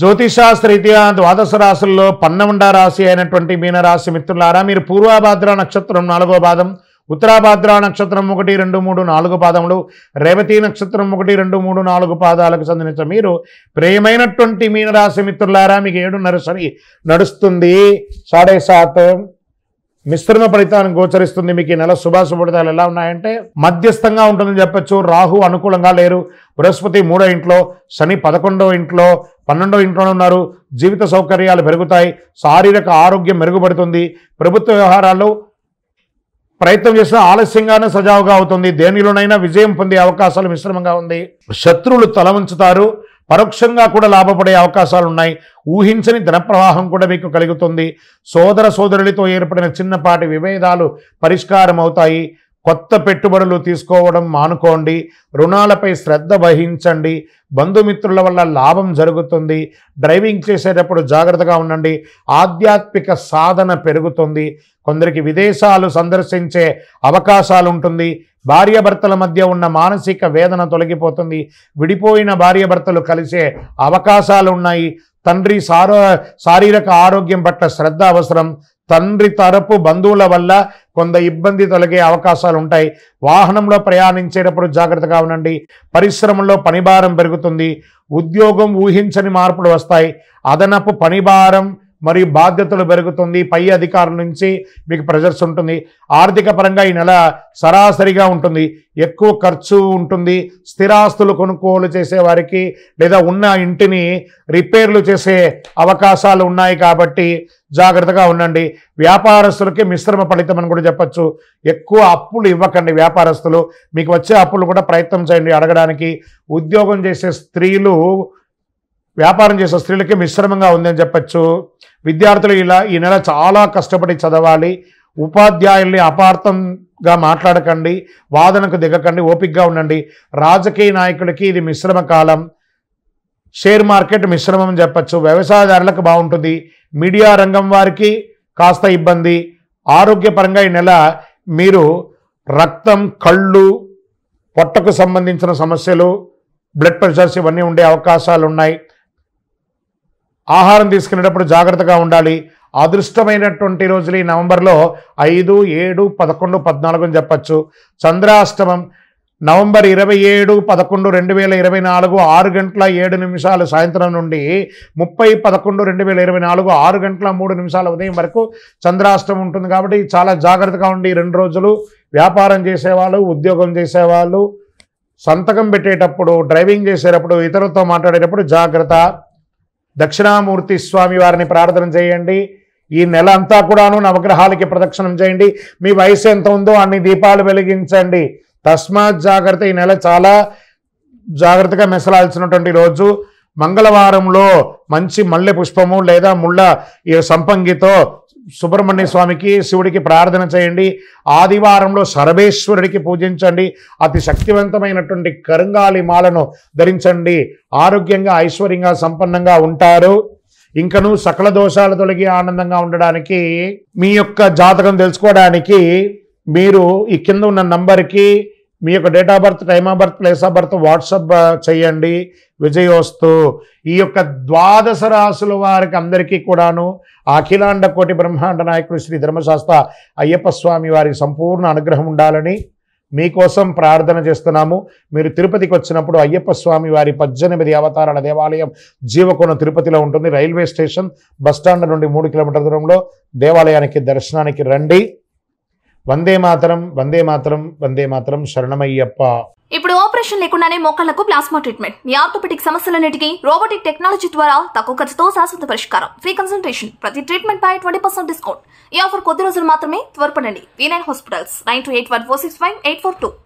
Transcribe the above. జ్యోతిషాస్త్ర రీత్యా ద్వాదశ రాశుల్లో 12వ రాశి అయినటువంటి మీనరాశి మిత్రులారా, మీరు పూర్వాభాద్ర నక్షత్రం 4వ పాదం, ఉత్తరాభాద్ర నక్షత్రం 1, 2, 3, 4 పాదములు, రేవతి నక్షత్రం 1, 2, 3, 4 పాదాలకు చెందిన మీరు ప్రియమైనటువంటి మీనరాశి మిత్రులారా, మీకు 7.5 శని నడుస్తుంది. 7.5 మిశ్రమ ఫలితాన్ని గోచరిస్తుంది. మీకు ఈ నెల శుభాశుభ ఫలితాలు ఎలా ఉన్నాయంటే మధ్యస్థంగా ఉంటుందని చెప్పచ్చు. రాహు అనుకూలంగా లేరు, బృహస్పతి 3వ ఇంట్లో, శని 11వ ఇంట్లో, 12వ ఇంట్లోనే ఉన్నారు. జీవిత సౌకర్యాలు పెరుగుతాయి, శారీరక ఆరోగ్యం మెరుగుపడుతుంది. ప్రభుత్వ వ్యవహారాల్లో ప్రయత్నం చేసిన ఆలస్యంగానే సజావుగా అవుతుంది. దేనిలోనైనా విజయం పొందే అవకాశాలు మిశ్రమంగా ఉంది. శత్రువులు తల ఉంచుతారు, పరోక్షంగా కూడా లాభపడే అవకాశాలు ఉన్నాయి. ఊహించని ధన ప్రవాహం కూడా మీకు కలుగుతుంది. సోదర సోదరులతో ఏర్పడిన చిన్నపాటి విభేదాలు పరిష్కారం అవుతాయి. కొత్త పెట్టుబడులు తీసుకోవడం మానుకోండి. రుణాలపై శ్రద్ధ వహించండి. బంధుమిత్రుల వల్ల లాభం జరుగుతుంది. డ్రైవింగ్ చేసేటప్పుడు జాగ్రత్తగా ఉండండి. ఆధ్యాత్మిక సాధన పెరుగుతుంది. కొందరికి విదేశాలు సందర్శించే అవకాశాలు ఉంటుంది. భార్యాభర్తల మధ్య ఉన్న మానసిక వేదన తొలగిపోతుంది. విడిపోయిన భార్యాభర్తలు కలిసే అవకాశాలు ఉన్నాయి. తండ్రి శారీరక ఆరోగ్యం పట్ల శ్రద్ధ అవసరం. తండ్రి తరపు బంధువుల వల్ల కొంత ఇబ్బంది తొలగే అవకాశాలు ఉంటాయి. వాహనంలో ప్రయాణించేటప్పుడు జాగ్రత్తగా ఉండండి. పరిశ్రమల్లో పనిభారం పెరుగుతుంది. ఉద్యోగం ఊహించని మార్పులు వస్తాయి. అదనపు పనిభారం మరియు బాధ్యతలు పెరుగుతుంది. పై అధికారుల నుంచి మీకు ప్రెజర్స్ ఉంటుంది. ఆర్థిక పరంగా ఈ నెల సరాసరిగా ఉంటుంది. ఎక్కువ ఖర్చు ఉంటుంది. స్థిరాస్తులు కొనుగోలు చేసేవారికి లేదా ఉన్న ఇంటిని రిపేర్లు చేసే అవకాశాలు ఉన్నాయి కాబట్టి జాగ్రత్తగా ఉండండి. వ్యాపారస్తులకి మిశ్రమ ఫలితం అని కూడా చెప్పచ్చు. ఎక్కువ అప్పులు ఇవ్వకండి వ్యాపారస్తులు. మీకు వచ్చే అప్పులు కూడా ప్రయత్నం చేయండి అడగడానికి. ఉద్యోగం చేసే స్త్రీలు, వ్యాపారం చేసే స్త్రీలకి మిశ్రమంగా ఉందని చెప్పచ్చు. విద్యార్థులు ఈ నెల చాలా కష్టపడి చదవాలి. ఉపాధ్యాయుల్ని అపార్థంగా మాట్లాడకండి, వాదనకు దిగకండి, ఓపికగా ఉండండి. రాజకీయ నాయకులకి ఇది మిశ్రమ కాలం. షేర్ మార్కెట్ మిశ్రమం అని చెప్పచ్చు. వ్యవసాయదారులకు బాగుంటుంది. మీడియా రంగం వారికి కాస్త ఇబ్బంది. ఆరోగ్యపరంగా ఈ నెల మీరు రక్తం, కళ్ళు, పొట్టకు సంబంధించిన సమస్యలు, బ్లడ్ ప్రెషర్స్ ఇవన్నీ ఉండే అవకాశాలు ఉన్నాయి. ఆహారం తీసుకునేటప్పుడు జాగ్రత్తగా ఉండాలి. అదృష్టమైనటువంటి రోజులు ఈ నవంబర్లో 5, 7, 11, 14 అని చెప్పచ్చు. చంద్రాష్టమం నవంబర్ 27/11/2024 6:07 సాయంత్రం నుండి 30/11/2024 6:03 ఉదయం వరకు చంద్రాష్టమం ఉంటుంది. కాబట్టి చాలా జాగ్రత్తగా ఉండి 2 రోజులు వ్యాపారం చేసేవాళ్ళు, ఉద్యోగం చేసేవాళ్ళు, సంతకం పెట్టేటప్పుడు, డ్రైవింగ్ చేసేటప్పుడు, ఇతరులతో మాట్లాడేటప్పుడు జాగ్రత్త. దక్షిణామూర్తి స్వామి వారిని ప్రార్థన చేయండి. ఈ నెల అంతా కూడాను నవగ్రహాలకి ప్రదక్షిణం చేయండి. మీ వయసు ఎంత ఉందో అన్ని దీపాలు వెలిగించండి. తస్మాత్ జాగ్రత్త. ఈ నెల చాలా జాగ్రత్తగా మెసలాల్సినటువంటి రోజు. మంగళవారంలో మంచి మల్లె పుష్పము లేదా ముళ్ళ సంపంగితో సుబ్రహ్మణ్య స్వామికి, శివుడికి ప్రార్థన చేయండి. ఆదివారంలో సర్వేశ్వరుడికి పూజించండి. అతి శక్తివంతమైనటువంటి కరుంగాలి మాలను ధరించండి. ఆరోగ్యంగా, ఐశ్వర్యంగా, సంపన్నంగా ఉంటారు. ఇంకను సకల దోషాలు తొలగి ఆనందంగా ఉండడానికి, మీ యొక్క జాతకం తెలుసుకోవడానికి మీరు ఈ కింద ఉన్న నంబర్కి మీ యొక్క date of birth, time of birth, place of birth WhatsApp చేయండి. విజయోస్తు. ఈ యొక్క ద్వాదశ రాశుల వారికి అందరికీ కూడాను అఖిలాండ కోటి బ్రహ్మాండ నాయకుడు శ్రీ ధర్మశాస్త్ర అయ్యప్ప స్వామి వారి సంపూర్ణ అనుగ్రహం ఉండాలని మీకోసం ప్రార్థన చేస్తున్నాము. మీరు తిరుపతికి వచ్చినప్పుడు అయ్యప్ప స్వామి వారి 18 అవతారాల దేవాలయం జీవకోన తిరుపతిలో ఉంటుంది. రైల్వే స్టేషన్ బస్టాండ్ నుండి 3 కిలోమీటర్ల దూరంలో దేవాలయానికి దర్శనానికి రండి. వందే మాతరం, వందే మాతరం, వందే మాతరం. శరణమయ్యప్ప. ఇప్పుడు ఆపరేషన్ లేకుండానే మోకాళ్లకు ప్లాస్మా ట్రీట్మెంట్, మీ ఆర్థోపెడిక్ సమస్యలన్నిటికీ రోబోటిక్ టెక్నాలజీ ద్వారా తక్కువ ఖర్చుతో శాశ్వత పరిష్కారం. ఫ్రీ కన్సల్టేషన్, ప్రతి ట్రీట్మెంట్ పై 20% డిస్కౌంట్. ఈ ఆఫర్ కొద్ది రోజులు మాత్రమే. త్వరపడండి. V9 hospitals 92814658442.